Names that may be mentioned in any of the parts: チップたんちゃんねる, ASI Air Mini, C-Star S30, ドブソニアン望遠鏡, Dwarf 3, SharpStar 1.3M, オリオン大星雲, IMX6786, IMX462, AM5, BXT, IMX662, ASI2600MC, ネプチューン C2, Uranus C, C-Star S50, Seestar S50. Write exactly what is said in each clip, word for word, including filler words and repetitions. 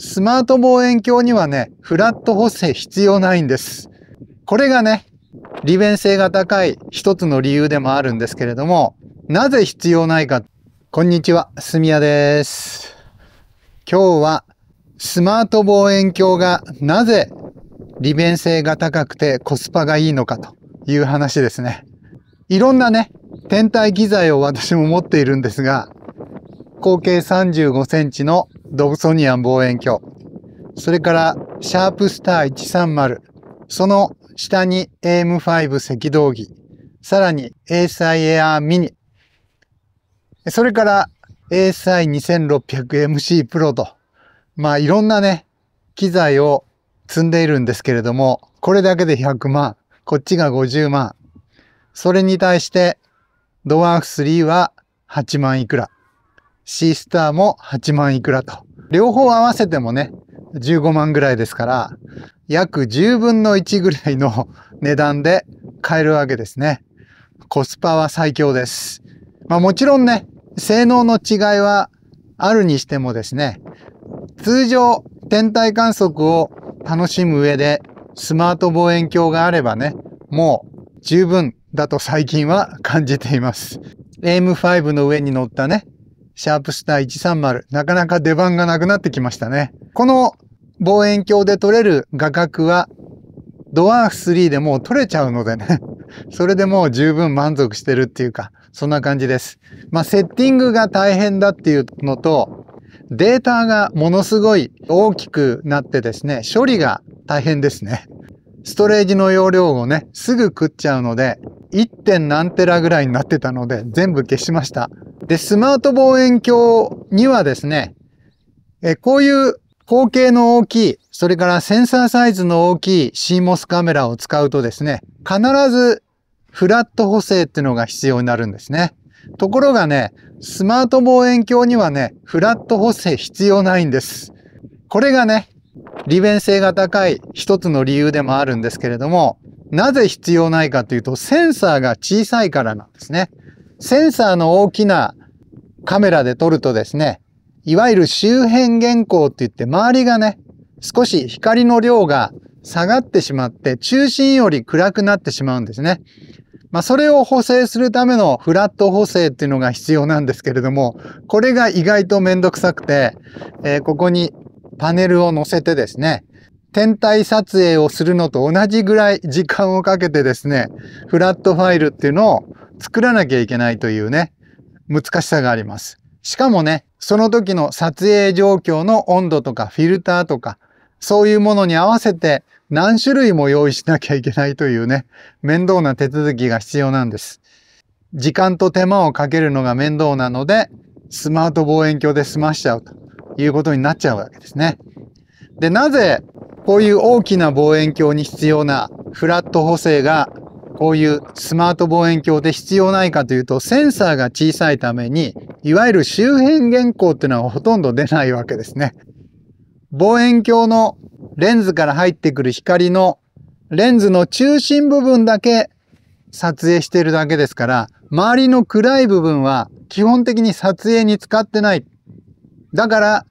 スマート望遠鏡にはね、フラット補正必要ないんです。これがね、利便性が高い一つの理由でもあるんですけれども、なぜ必要ないか。こんにちは、すみやです。今日はスマート望遠鏡がなぜ利便性が高くてコスパがいいのかという話ですね。いろんなね、天体機材を私も持っているんですが、口径さんじゅうごセンチのドブソニアン望遠鏡、それからシャープスターいちさんまる、その下に エーエムファイブ 赤道儀、さらに エーエスアイ エアーミニ、それから エーエスアイにせんろっぴゃくエムシー プロと、まあいろんなね、機材を積んでいるんですけれども、これだけでひゃくまん、こっちがごじゅうまん、それに対してドワーフスリーははちまんいくら、シースターもはちまんいくらと、両方合わせてもね、じゅうごまんぐらいですから、約じゅうぶんのいちぐらいの値段で買えるわけですね。コスパは最強です。まあもちろんね、性能の違いはあるにしてもですね、通常天体観測を楽しむ上でスマート望遠鏡があればね、もう十分だと最近は感じています。エーエムファイブ の上に乗ったね、シャープスターいちさんまる、なかなか出番がなくなってきましたね。この望遠鏡で撮れる画角はドワーフスリーでもう撮れちゃうのでね、それでもう十分満足してるっていうか、そんな感じです。まあセッティングが大変だっていうのと、データがものすごい大きくなってですね、処理が大変ですね。ストレージの容量をね、すぐ食っちゃうので、いってんなんテラぐらいになってたので、全部消しました。で、スマート望遠鏡にはですね、えこういう口径の大きい、それからセンサーサイズの大きい シーモス カメラを使うとですね、必ずフラット補正っていうのが必要になるんですね。ところがね、スマート望遠鏡にはね、フラット補正必要ないんです。これがね、利便性が高い一つの理由でもあるんですけれども、なぜ必要ないかというと、センサーが小さいからなんですね。センサーの大きなカメラで撮るとですね、いわゆる周辺現光って言って周りがね、少し光の量が下がってしまって中心より暗くなってしまうんですね。まあそれを補正するためのフラット補正っていうのが必要なんですけれども、これが意外とめんどくさくて、えー、ここにパネルを載せてですね、天体撮影をするのと同じぐらい時間をかけてですね、フラットファイルっていうのを作らなきゃいけないというね、難しさがあります。しかもね、その時の撮影状況の温度とかフィルターとか、そういうものに合わせて何種類も用意しなきゃいけないというね、面倒な手続きが必要なんです。時間と手間をかけるのが面倒なので、スマート望遠鏡で済ましちゃうということになっちゃうわけですね。で、なぜこういう大きな望遠鏡に必要なフラット補正がこういうスマート望遠鏡で必要ないかというと、センサーが小さいために、いわゆる周辺現光っていうのはほとんど出ないわけですね。望遠鏡のレンズから入ってくる光のレンズの中心部分だけ撮影しているだけですから、周りの暗い部分は基本的に撮影に使ってない。だから、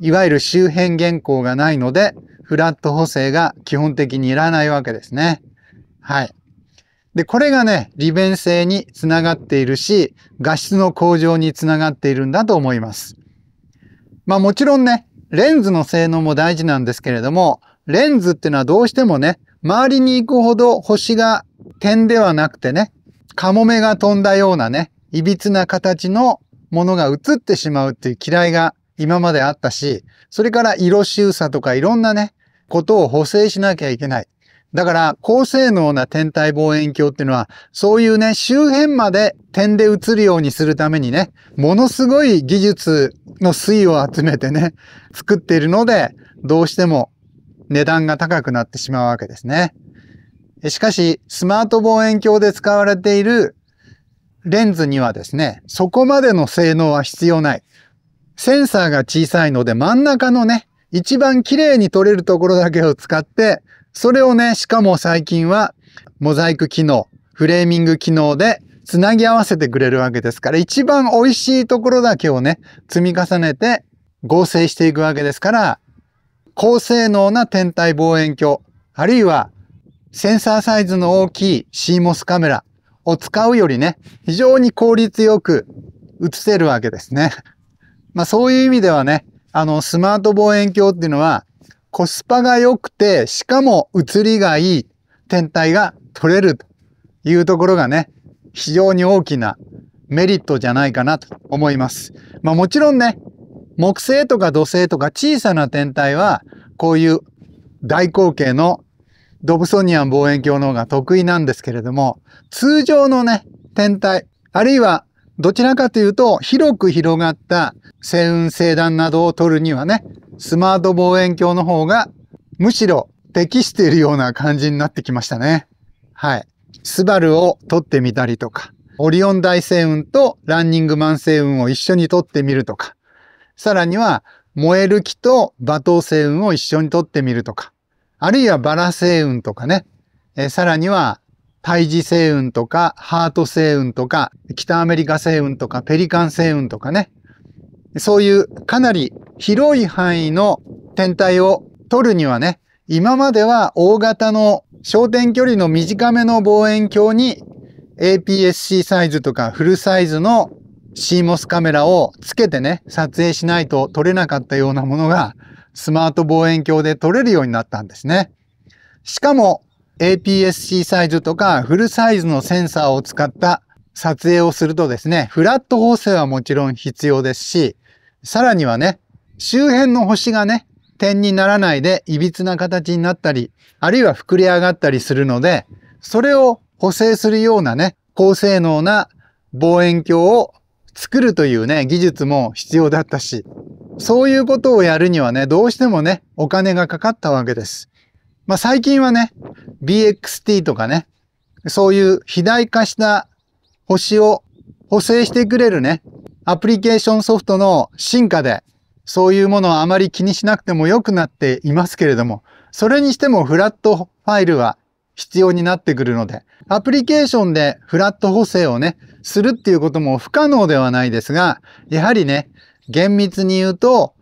いわゆる周辺現光がないので、フラット補正が基本的にいらないわけですね。はい。で、これがね、利便性につながっているし、画質の向上につながっているんだと思います。まあもちろんね、レンズの性能も大事なんですけれども、レンズっていうのはどうしてもね、周りに行くほど星が点ではなくてね、カモメが飛んだようなね、歪な形のものが映ってしまうっていう嫌いが今まであったし、それから色収差とかいろんなね、ことを補正しなきゃいけない。だから、高性能な天体望遠鏡っていうのは、そういうね、周辺まで点で映るようにするためにね、ものすごい技術の粋を集めてね、作っているので、どうしても値段が高くなってしまうわけですね。しかし、スマート望遠鏡で使われているレンズにはですね、そこまでの性能は必要ない。センサーが小さいので、真ん中のね、一番綺麗に撮れるところだけを使って、それをね、しかも最近はモザイク機能、フレーミング機能でつなぎ合わせてくれるわけですから、一番美味しいところだけをね、積み重ねて合成していくわけですから、高性能な天体望遠鏡、あるいはセンサーサイズの大きい シーモス カメラを使うよりね、非常に効率よく写せるわけですね。まあそういう意味ではね、あのスマート望遠鏡っていうのはコスパが良くて、しかも写りがいい天体が撮れるというところがね、非常に大きなメリットじゃないかなと思います。まあもちろんね、木星とか土星とか小さな天体はこういう大口径のドブソニアン望遠鏡の方が得意なんですけれども、通常のね、天体、あるいはどちらかというと広く広がった星雲星団などを撮るにはね、スマート望遠鏡の方がむしろ適しているような感じになってきましたね。はい。スバルを撮ってみたりとか、オリオン大星雲とランニングマン星雲を一緒に撮ってみるとか、さらには燃える木と馬頭星雲を一緒に撮ってみるとか、あるいはバラ星雲とかね、えさらには胎児星雲とかハート星雲とか北アメリカ星雲とかペリカン星雲とかね、そういうかなり広い範囲の天体を撮るにはね、今までは大型の焦点距離の短めの望遠鏡に エーピーエスシー サイズとかフルサイズの シーモス カメラをつけてね、撮影しないと撮れなかったようなものがスマート望遠鏡で撮れるようになったんですね。しかも エーピーエスシー サイズとかフルサイズのセンサーを使った撮影をするとですね、フラット補正はもちろん必要ですし、さらにはね、周辺の星がね、点にならないで歪な形になったり、あるいは膨れ上がったりするので、それを補正するようなね、高性能な望遠鏡を作るというね、技術も必要だったし、そういうことをやるにはね、どうしてもね、お金がかかったわけです。まあ最近はね、ビーエックスティー とかね、そういう肥大化した星を補正してくれるね、アプリケーションソフトの進化で、そういうものはあまり気にしなくても良くなっていますけれども、それにしてもフラットファイルは必要になってくるので、アプリケーションでフラット補正をね、するっていうことも不可能ではないですが、やはりね、厳密に言うと、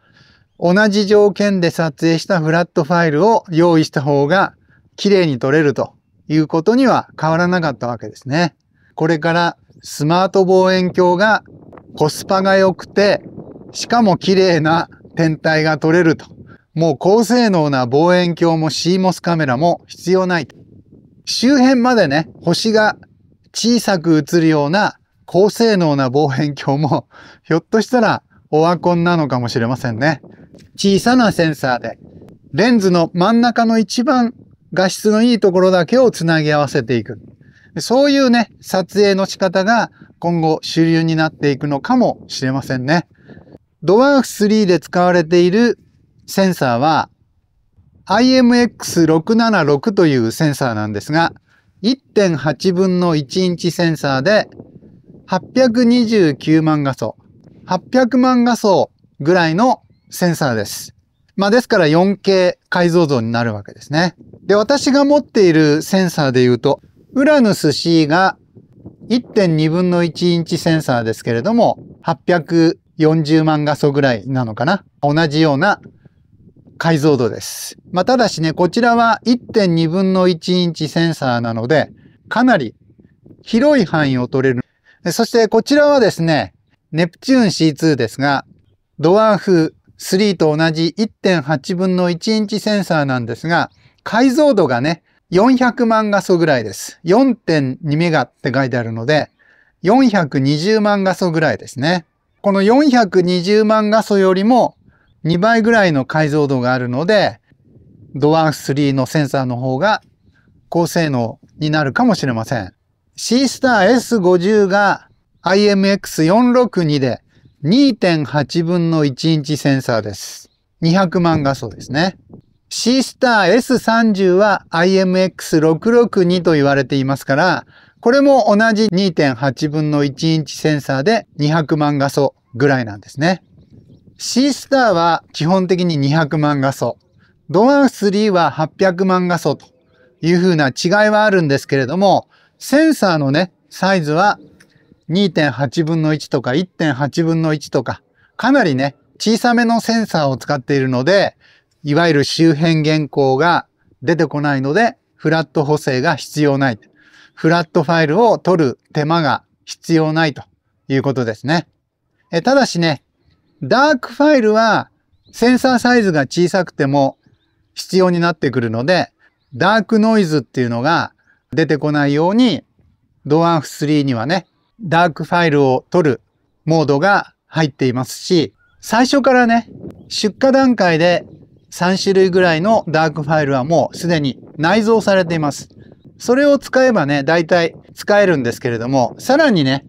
同じ条件で撮影したフラットファイルを用意した方が綺麗に撮れるということには変わらなかったわけですね。これからスマート望遠鏡がコスパが良くて、しかも綺麗な天体が撮れると。もう高性能な望遠鏡も シーモス カメラも必要ない。周辺までね、星が小さく映るような高性能な望遠鏡もひょっとしたらオワコンなのかもしれませんね。小さなセンサーでレンズの真ん中の一番画質のいいところだけをつなぎ合わせていく。そういうね、撮影の仕方が今後主流になっていくのかもしれませんね。ドワーフスリーで使われているセンサーは アイエムエックスろくななろく というセンサーなんですが、いってんはちぶんのいち インチセンサーではっぴゃくにじゅうきゅうまんがそ、はっぴゃくまんがそぐらいのセンサーです。まあですから よんケー 解像度になるわけですね。で、私が持っているセンサーで言うと、ウラヌス C が いってんにぶんのいち インチセンサーですけれども、はっぴゃくよんじゅうまんがそぐらいなのかな。同じような解像度です。まあ、ただしね、こちらは いってんにぶんのいち インチセンサーなので、かなり広い範囲を取れる。そしてこちらはですね、ネプチューン シーツー ですが、ドワーフスリーと同じ いってんはちぶんのいち インチセンサーなんですが、解像度がね、よんひゃくまんがそぐらいです。よんてんにメガって書いてあるので、よんひゃくにじゅうまんがそぐらいですね。このよんひゃくにじゅうまんがそよりもにばいぐらいの解像度があるので、ドワーフスリーのセンサーの方が高性能になるかもしれません。C スター エスごじゅう が アイエムエックスよんろくに で にてんはちぶんのいち インチセンサーです。にひゃくまんがそですね。C スター エスさんじゅう は アイエムエックスろくろくに と言われていますから、これも同じ にてんはちぶんのいち インチセンサーでにひゃくまんがそぐらいなんですね。C スターは基本的ににひゃくまんがそ。ドワーフスリーははっぴゃくまんがそというふうな違いはあるんですけれども、センサーのね、サイズは にてんはちぶんのいちとか いってんはちぶんのいちとか、かなりね、小さめのセンサーを使っているので、いわゆる周辺原稿が出てこないので、フラット補正が必要ない。フラットファイルを取る手間が必要ないということですね。えただしね、ダークファイルはセンサーサイズが小さくても必要になってくるので、ダークノイズっていうのが出てこないように、ドアンフスリーにはね、ダークファイルを取るモードが入っていますし、最初からね、出荷段階でさん種類ぐらいのダークファイルはもうすでに内蔵されています。それを使えばね、だいたい使えるんですけれども、さらにね、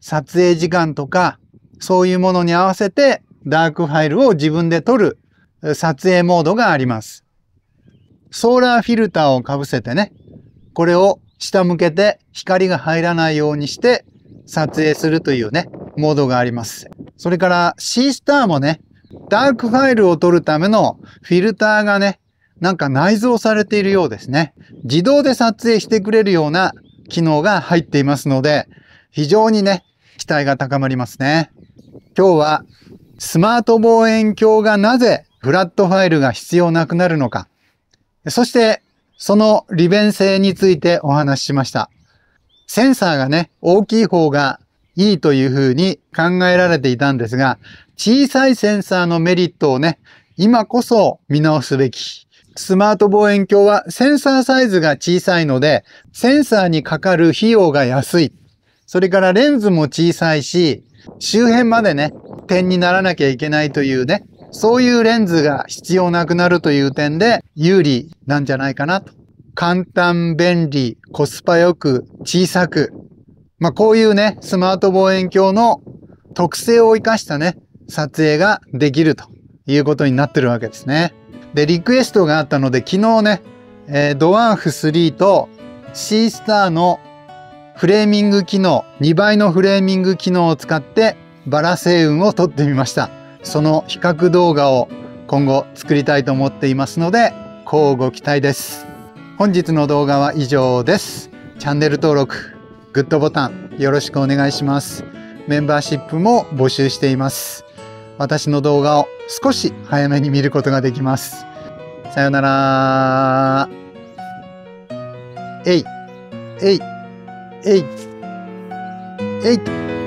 撮影時間とか、そういうものに合わせてダークファイルを自分で撮る撮影モードがあります。ソーラーフィルターをかぶせてね、これを下向けて光が入らないようにして撮影するというね、モードがあります。それからシースターもね、ダークファイルを撮るためのフィルターがね、なんか内蔵されているようですね。自動で撮影してくれるような機能が入っていますので、非常にね、期待が高まりますね。今日はスマート望遠鏡がなぜフラットファイルが必要なくなるのか、そしてその利便性についてお話ししました。センサーがね、大きい方がいいというふうに考えられていたんですが、小さいセンサーのメリットをね、今こそ見直すべき。スマート望遠鏡はセンサーサイズが小さいので、センサーにかかる費用が安い。それからレンズも小さいし、周辺までね、点にならなきゃいけないというね、そういうレンズが必要なくなるという点で有利なんじゃないかなと。簡単、便利、コスパよく、小さく。まあこういうね、スマート望遠鏡の特性を生かしたね、撮影ができるということになってるわけですね。で、リクエストがあったので昨日ね、えー、ドワーフスリーとシースターのフレーミング機能、にばいのフレーミング機能を使ってバラ星雲を撮ってみました。その比較動画を今後作りたいと思っていますので、乞うご期待です。本日の動画は以上です。チャンネル登録、グッドボタンよろしくお願いします。メンバーシップも募集しています。私の動画を少し早めに見ることができます。さよなら。えい、えい、えい、えい。